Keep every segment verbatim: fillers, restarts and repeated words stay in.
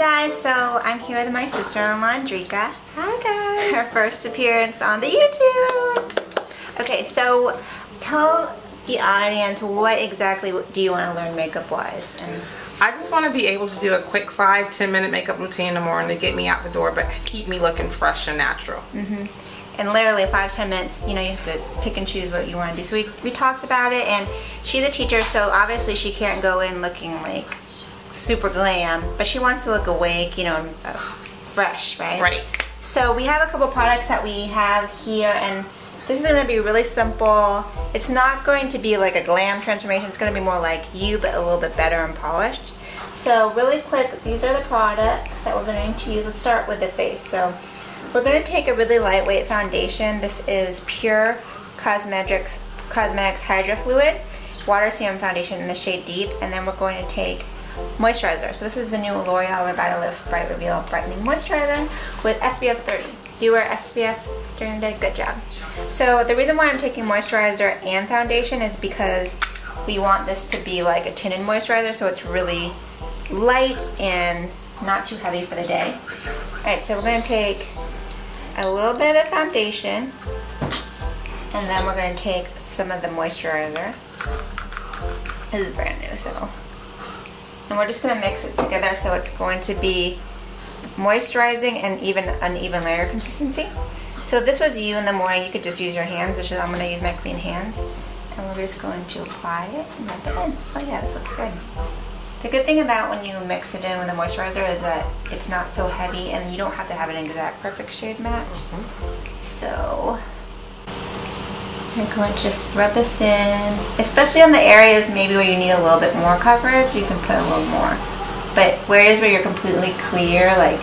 Hey guys, so I'm here with my sister-in-law, Andrika. Hi guys! Her first appearance on the YouTube! Okay, so tell the audience what exactly do you want to learn makeup-wise? And I just want to be able to do a quick five, ten minute makeup routine in the morning to get me out the door, but keep me looking fresh and natural. Mm-hmm. And literally five, ten minutes, you know, you have to pick and choose what you want to do. So we, we talked about it, and she's a teacher, so obviously she can't go in looking like super glam, but she wants to look awake, you know, uh, fresh, right? Right. So we have a couple products that we have here, and this is going to be really simple. It's not going to be like a glam transformation. It's going to be more like you, but a little bit better and polished. So really quick, these are the products that we're going to use. Let's start with the face. So we're going to take a really lightweight foundation. This is Pure Cosmetics, Cosmetics Hydro Fluid Water Serum Foundation in the shade Deep, and then we're going to take moisturizer. So this is the new L'Oreal Revitalift Bright Reveal Brightening Moisturizer with S P F thirty. Do you wear S P F during the day? Good job. So the reason why I'm taking moisturizer and foundation is because we want this to be like a tinted moisturizer, so it's really light and not too heavy for the day. Alright, so we're going to take a little bit of the foundation, and then we're going to take some of the moisturizer. This is brand new, so. And we're just going to mix it together so it's going to be moisturizing and even an even layer consistency. So if this was you in the morning, you could just use your hands, which is I'm going to use my clean hands. And we're just going to apply it and rub it in. Oh yeah, this looks good. The good thing about when you mix it in with a moisturizer is that it's not so heavy and you don't have to have an exact perfect shade match. Mm-hmm. So I'm going to just rub this in, especially on the areas maybe where you need a little bit more coverage, you can put a little more. But areas where you're completely clear, like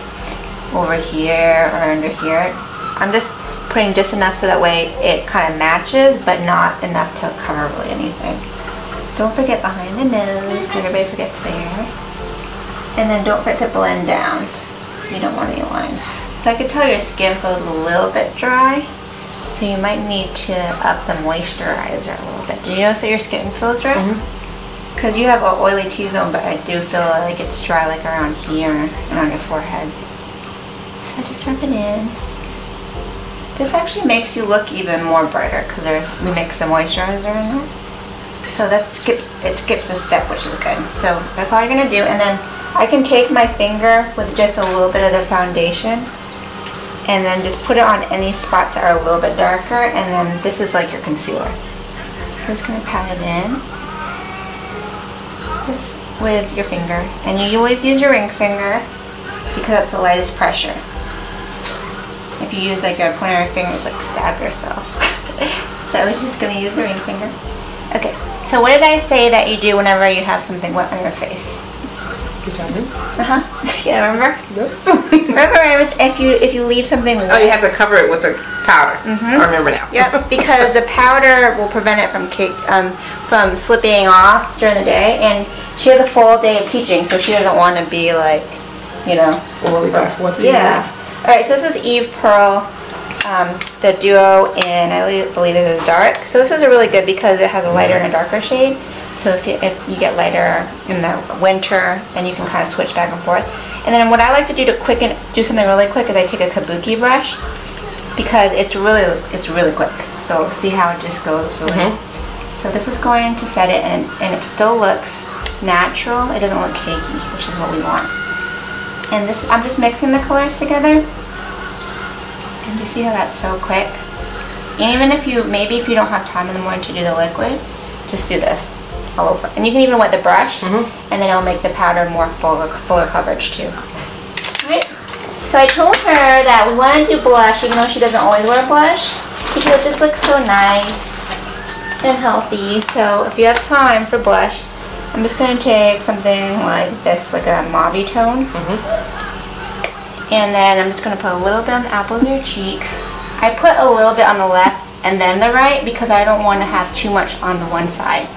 over here or under here, I'm just putting just enough so that way it kind of matches, but not enough to cover really anything. Don't forget behind the nose, everybody forgets there. And then don't forget to blend down. You don't want any lines. So I can tell your skin feels a little bit dry. So you might need to up the moisturizer a little bit. Do you notice that your skin feels dry? Because mm-hmm. you have an oily T-zone, but I do feel like it's dry like around here and on your forehead. So just rub it in. This actually makes you look even more brighter because we mix the moisturizer in there. So that skip, it skips a step, which is good. So that's all you're going to do. And then I can take my finger with just a little bit of the foundation, and then just put it on any spots that are a little bit darker, and then this is like your concealer. I'm just going to pat it in, just with your finger, and you always use your ring finger because that's the lightest pressure. If you use like your pointer finger, it's like stab yourself. So I was just going to use the ring finger. Okay, so what did I say that you do whenever you have something wet on your face? Uh huh. Yeah, remember? Yep. Remember, if you if you leave something wet. Oh, you have to cover it with a powder. Mm-hmm. I remember now. Yep, because the powder will prevent it from kick, um from slipping off during the day. And she has a full day of teaching, so she doesn't want to be like, you know. Well, right. Yeah. All right. So this is Eve Pearl, um, the duo, and I believe this is dark. So this is a really good because it has a lighter and a darker shade. So if you, if you get lighter in the winter, then you can kind of switch back and forth. And then what I like to do to quicken, do something really quick is I take a kabuki brush because it's really, it's really quick. So see how it just goes really. Mm-hmm. So this is going to set it, and, and it still looks natural. It doesn't look cakey, which is what we want. And this, I'm just mixing the colors together. And you see how that's so quick? And even if you, maybe if you don't have time in the morning to do the liquid, just do this. All over. And you can even wet the brush, mm-hmm. and then it'll make the powder more fuller, fuller coverage too. Alright, so I told her that we want to do blush, even though she doesn't always wear blush, because it just looks so nice and healthy. So if you have time for blush, I'm just going to take something like this, like a mauve tone, mm-hmm. and then I'm just going to put a little bit on the apples of your cheeks. I put a little bit on the left and then the right, because I don't want to have too much on the one side.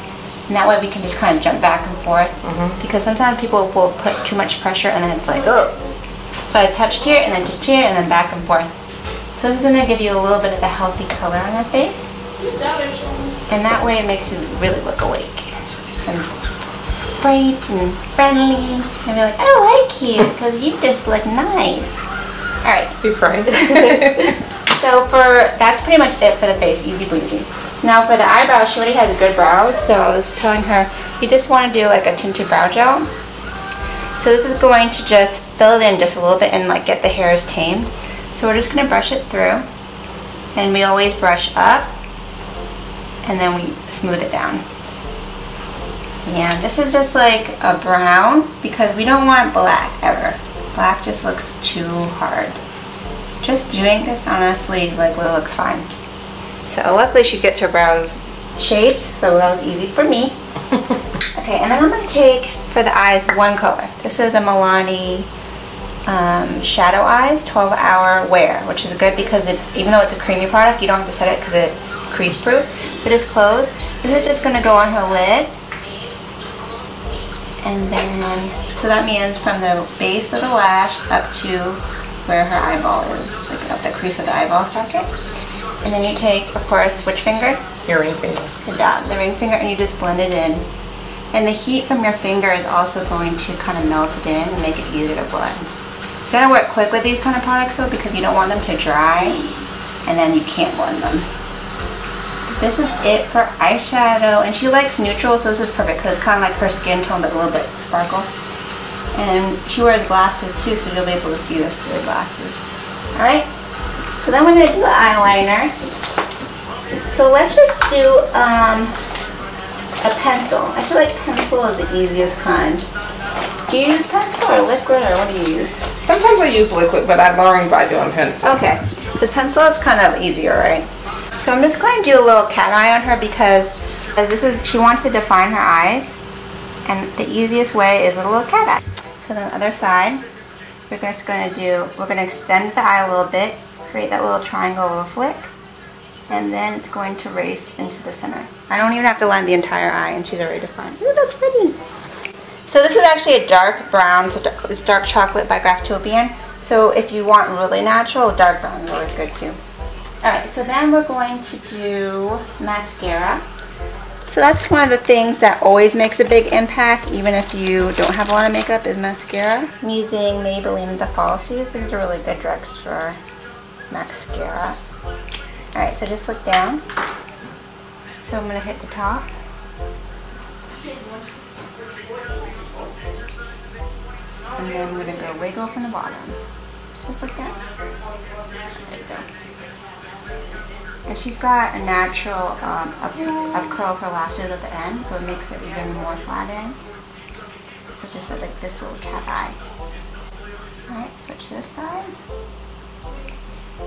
And that way we can just kind of jump back and forth, mm-hmm. because sometimes people will put too much pressure and then it's like, oh. So I touched here and then touched here and then back and forth. So this is going to give you a little bit of a healthy color on your face. And that way it makes you really look awake. And bright and friendly, and they're like, I like you because you just look nice. All right. Be proud. So for that's pretty much it for the face, easy breezy. Now for the eyebrow, she already has a good brow, so I was telling her you just want to do like a tinted brow gel. So this is going to just fill it in just a little bit and like get the hairs tamed. So we're just going to brush it through, and we always brush up and then we smooth it down. Yeah, this is just like a brown because we don't want black ever. Black just looks too hard. Just doing this honestly like really looks fine. So luckily she gets her brows shaped, so that was easy for me. Okay, and then I'm going to take for the eyes one color. This is the Milani um, Shadow Eyes twelve hour Wear, which is good because it, even though it's a creamy product, you don't have to set it because it's crease proof. But it's closed. This is just going to go on her lid, and then so that means from the base of the lash up to where her eyeball is, like up the crease of the eyeball socket. And then you take, of course, which finger? Your ring finger. Good job. The ring finger, and you just blend it in. And the heat from your finger is also going to kind of melt it in and make it easier to blend. You gotta work quick with these kind of products though, because you don't want them to dry and then you can't blend them. This is it for eyeshadow, and she likes neutral, so this is perfect because it's kind of like her skin tone but a little bit sparkle. And she wears glasses too, so you'll be able to see this through the glasses. Alright, so then we're going to do eyeliner. So let's just do um, a pencil. I feel like pencil is the easiest kind. Do you use pencil or liquid, or what do you use? Sometimes I use liquid, but I learned by doing pencil. Okay, the pencil is kind of easier, right? So I'm just going to do a little cat eye on her because this is she wants to define her eyes, and the easiest way is a little cat eye. So on the other side, we're just going to do, we're going to extend the eye a little bit, create that little triangle of a flick, and then it's going to race into the center. I don't even have to line the entire eye, and she's already defined. Ooh, that's pretty. So this is actually a dark brown, it's Dark Chocolate by Graftobian. So if you want really natural, dark brown is always good too. Alright, so then we're going to do mascara. So that's one of the things that always makes a big impact, even if you don't have a lot of makeup, is mascara. I'm using Maybelline the Falsies. This is a really good drugstore mascara. Alright, so just look down. So I'm going to hit the top. And then we're going to go wiggle from the bottom. Just look down. There you go. And she's got a natural um, up, up curl of her lashes at the end, so it makes it even more flattened. So just put like this little cat eye. Alright, switch this side.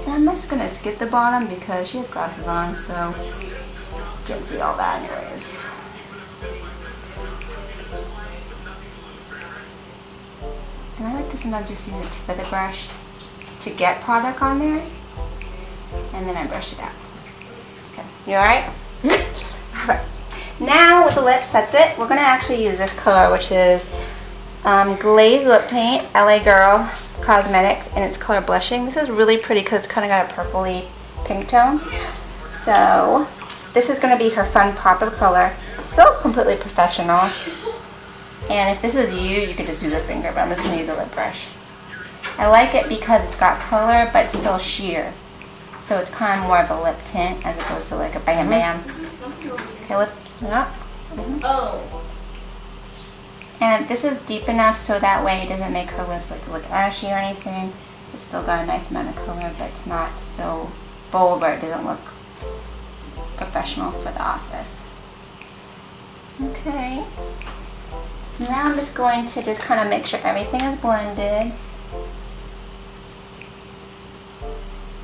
And I'm just going to skip the bottom because she has glasses on, so you can see all that anyways. And I like to sometimes just use a tip of the brush to get product on there, and then I brush it out. You alright? Alright. Now with the lips, that's it. We're going to actually use this color, which is um, Glaze Lip Paint, L A Girl Cosmetics, and it's color Blushing. This is really pretty because it's kind of got a purpley pink tone. So this is going to be her fun pop of color. Still completely professional. And if this was you, you could just use your finger, but I'm just going to use a lip brush. I like it because it's got color, but it's still sheer. So it's kind of more of a lip tint as opposed to like a bam bam. Okay, lip up. Mm-hmm. And this is deep enough so that way it doesn't make her lips like look ashy or anything. It's still got a nice amount of color, but it's not so bold where it doesn't look professional for the office. Okay. Now I'm just going to just kind of make sure everything is blended.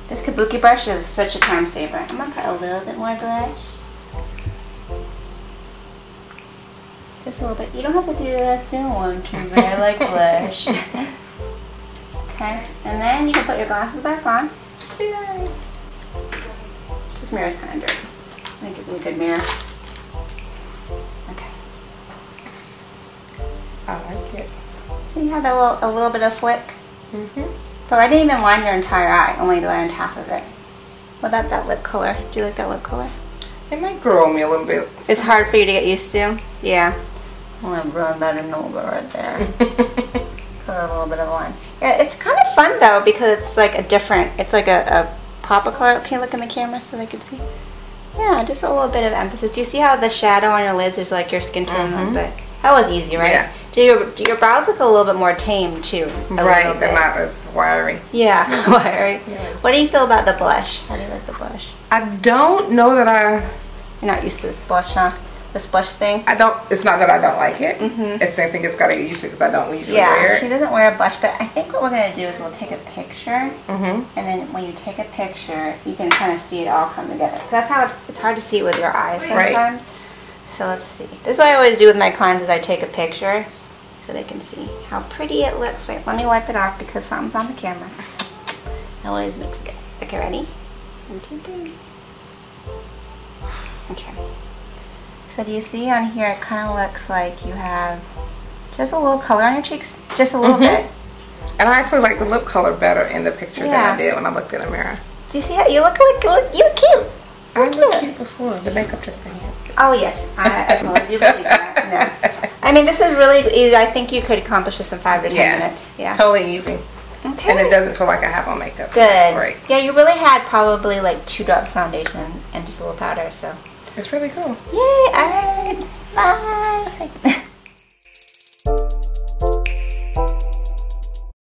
This kabuki brush is such a time saver. I'm going to put a little bit more blush. Just a little bit. You don't have to do this. You don't want to, but I like blush. Okay, and then you can put your glasses back on. Yay. This mirror is kind of dirty. Make it a good mirror. Okay. I like it. So you have a little, a little bit of flick. Mm-hmm. So I didn't even line your entire eye, only lined half of it. What about that lip color? Do you like that lip color? It might grow on me a little bit. It's hard for you to get used to? Yeah. I'm going to run that in over right there. Put a little bit of line. Yeah, it's kind of fun though because it's like a different, it's like a, a pop of color. Can you look in the camera so they can see? Yeah, just a little bit of emphasis. Do you see how the shadow on your lids is like your skin tone? Mm-hmm. That was easy, right? Yeah. Do your, do your brows look a little bit more tame too? Right, they're not as wiry. Yeah, wiry. Yeah. What do you feel about the blush? How do you like the blush? I don't know that I... You're not used to this blush, huh? This blush thing? I don't, it's not that I don't like it. Mm-hmm. It's, I think it's got to get used to because I don't usually yeah, wear it. Yeah, she doesn't wear a blush, but I think what we're going to do is we'll take a picture. Mm-hmm. And then when you take a picture, you can kind of see it all come together. Cause that's how it's, it's hard to see it with your eyes sometimes. Right. So let's see. This is what I always do with my clients is I take a picture so they can see how pretty it looks. Wait, let me wipe it off because something's on the camera. I always mix it. Okay, ready? One, two, three. Okay. So do you see on here, it kind of looks like you have just a little color on your cheeks, just a little mm-hmm. bit. And I actually like the lip color better in the picture yeah. than I did when I looked in the mirror. Do you see how you look like you look, you look cute? You look I looked cute before. The makeup just thing. Oh yes, I, I believe you believe that. No. I mean, this is really easy. I think you could accomplish this in five to ten yeah. minutes. Yeah, totally easy. Okay. And it doesn't feel like I have on makeup. Good. Right. Yeah, you really had probably like two drops foundation and just a little powder, so. It's really cool. Yay! Alright, bye!